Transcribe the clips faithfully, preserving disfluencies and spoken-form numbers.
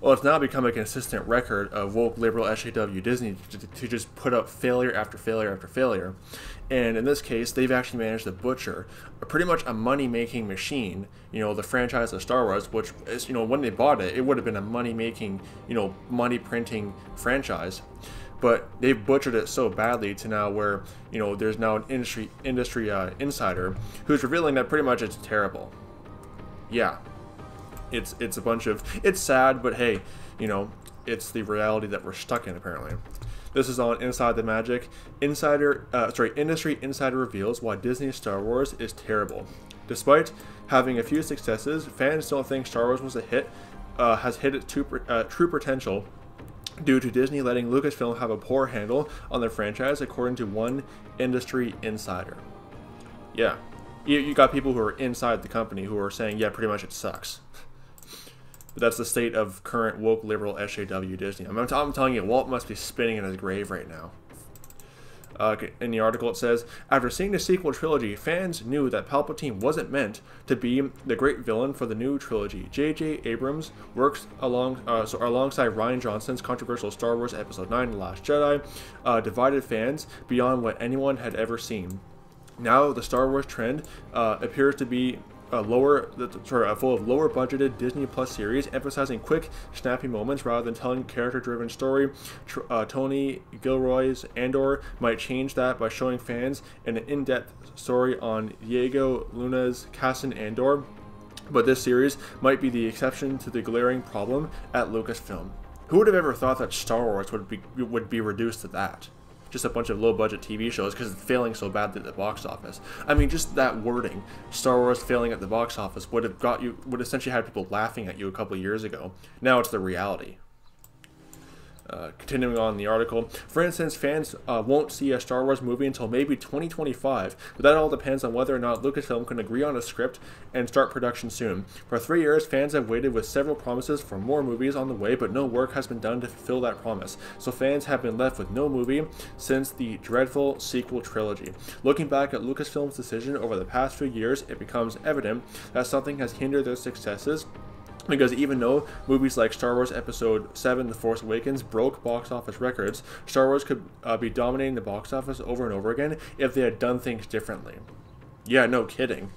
Well, it's now become a consistent record of woke liberal S J W Disney to, to just put up failure after failure after failure. And in this case, they've actually managed to butcher a, pretty much a money-making machine, you know, the franchise of Star Wars, which is, you know, when they bought it, it would have been a money-making, you know, money-printing franchise. But they've butchered it so badly to now where, you know, there's now an industry, industry uh, insider who's revealing that pretty much it's terrible. Yeah. It's it's a bunch of, it's sad, but hey, you know, it's the reality that we're stuck in, apparently. This is on Inside the Magic. Insider, uh, sorry, Industry Insider reveals why Disney's Star Wars is terrible. Despite having a few successes, fans don't think Star Wars was a hit, uh, has hit its true, uh, true potential due to Disney letting Lucasfilm have a poor handle on their franchise, according to one industry insider. Yeah, you, you got people who are inside the company who are saying, yeah, pretty much it sucks. But that's the state of current woke liberal S J W Disney. I'm, I'm telling you, Walt must be spinning in his grave right now. Uh, in the article it says, after seeing the sequel trilogy, fans knew that Palpatine wasn't meant to be the great villain for the new trilogy. J J Abrams works along, uh, so alongside Rian Johnson's controversial Star Wars Episode nine, The Last Jedi, uh, divided fans beyond what anyone had ever seen. Now the Star Wars trend uh, appears to be A lower, sorry, a full of lower budgeted Disney Plus series emphasizing quick, snappy moments rather than telling character-driven story. Tr uh, Tony Gilroy's Andor might change that by showing fans an in-depth story on Diego Luna's Cassian Andor, but this series might be the exception to the glaring problem at Lucasfilm. Who would have ever thought that Star Wars would be would be reduced to that? Just a bunch of low-budget T V shows because it's failing so badly at the box office. I mean, just that wording, Star Wars failing at the box office, would have got you, would essentially have people laughing at you a couple of years ago. Now it's the reality. Uh, continuing on the article, for instance, fans uh, won't see a Star Wars movie until maybe twenty twenty-five, but that all depends on whether or not Lucasfilm can agree on a script and start production soon. For three years, fans have waited with several promises for more movies on the way, but no work has been done to fulfill that promise, so fans have been left with no movie since the dreadful sequel trilogy. Looking back at Lucasfilm's decision over the past few years, it becomes evident that something has hindered their successes, because even though movies like Star Wars Episode seven, The Force Awakens broke box office records, Star Wars could uh, be dominating the box office over and over again if they had done things differently. Yeah, no kidding.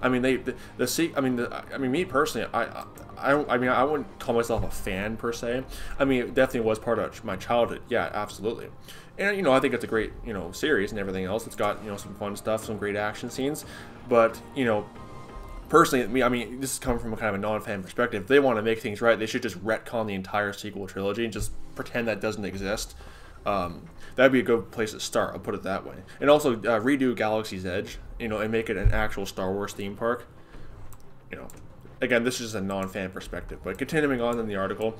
I mean, they the, the see. I mean, the, I mean, me personally, I, I, I mean, I wouldn't call myself a fan per se. I mean, it definitely was part of my childhood. Yeah, absolutely. And you know, I think it's a great you know series and everything else. It's got you know some fun stuff, some great action scenes, but you know. Personally, I mean, this is coming from a kind of a non-fan perspective. If they want to make things right, they should just retcon the entire sequel trilogy and just pretend that doesn't exist. Um, that'd be a good place to start, I'll put it that way. And also, uh, redo Galaxy's Edge, you know, and make it an actual Star Wars theme park. You know, again, this is a non-fan perspective. But continuing on in the article,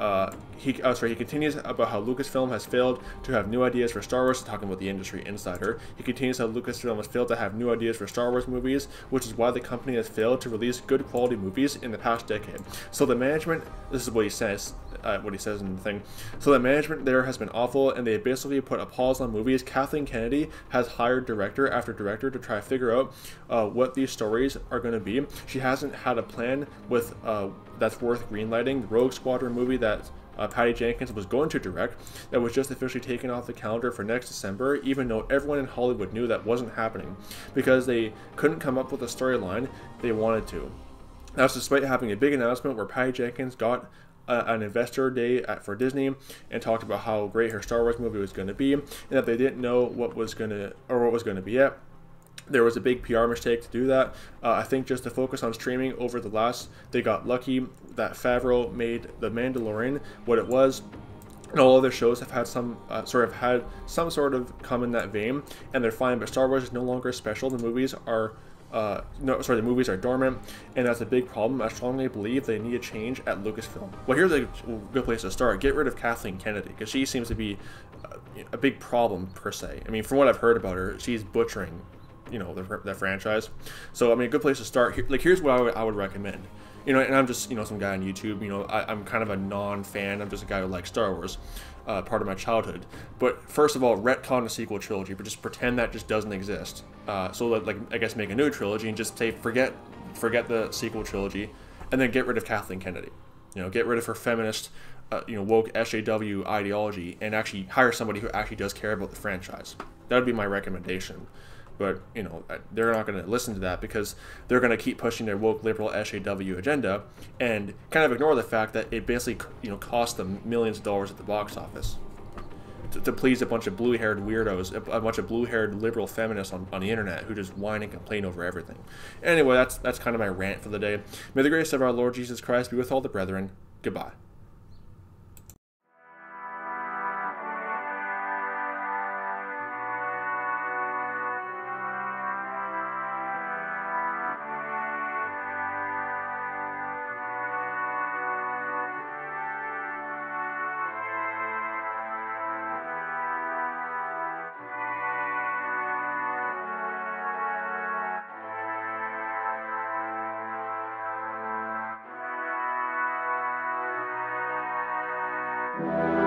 uh, he, oh, sorry, he continues about how Lucasfilm has failed to have new ideas for Star Wars, talking about the industry insider. He continues how Lucasfilm has failed to have new ideas for Star Wars movies, which is why the company has failed to release good quality movies in the past decade. So the management, this is what he says, uh, what he says in the thing, so the management there has been awful, and they basically put a pause on movies. Kathleen Kennedy has hired director after director to try to figure out uh, what these stories are going to be. She hasn't had a plan with uh, that's worth greenlighting. The Rogue Squadron movie that uh, Patty Jenkins was going to direct, that was just officially taken off the calendar for next December, even though everyone in Hollywood knew that wasn't happening, because they couldn't come up with a storyline they wanted to. That's despite having a big announcement where Patty Jenkins got uh, an investor day at, for Disney and talked about how great her Star Wars movie was going to be, and that they didn't know what was going to or what was going to be it. There was a big P R mistake to do that. Uh, I think just to focus on streaming over the last, they got lucky that Favreau made The Mandalorian what it was, and all other shows have had some uh, sort of had some sort of come in that vein, and they're fine. But Star Wars is no longer special. The movies are, uh, no, sorry, the movies are dormant, and that's a big problem. I strongly believe they need a change at Lucasfilm. Well, here's a good place to start. Get rid of Kathleen Kennedy, because she seems to be a, a big problem per se. I mean, from what I've heard about her, she's butchering, you know, the, the franchise. So I mean, a good place to start here, like here's what I would, I would recommend, you know, and I'm just, you know, some guy on YouTube, you know, I, I'm kind of a non-fan, I'm just a guy who likes Star Wars, uh, part of my childhood. But first of all, retcon the sequel trilogy, but just pretend that just doesn't exist. Uh, so that, like, I guess make a new trilogy and just say, forget, forget the sequel trilogy, and then get rid of Kathleen Kennedy. You know, get rid of her feminist, uh, you know, woke S J W ideology and actually hire somebody who actually does care about the franchise. That would be my recommendation. But, you know, they're not going to listen to that because they're going to keep pushing their woke liberal S J W agenda and kind of ignore the fact that it basically, you know, cost them millions of dollars at the box office to, to please a bunch of blue-haired weirdos, a, a bunch of blue-haired liberal feminists on, on the internet who just whine and complain over everything. Anyway, that's, that's kind of my rant for the day. May the grace of our Lord Jesus Christ be with all the brethren. Goodbye. Thank you.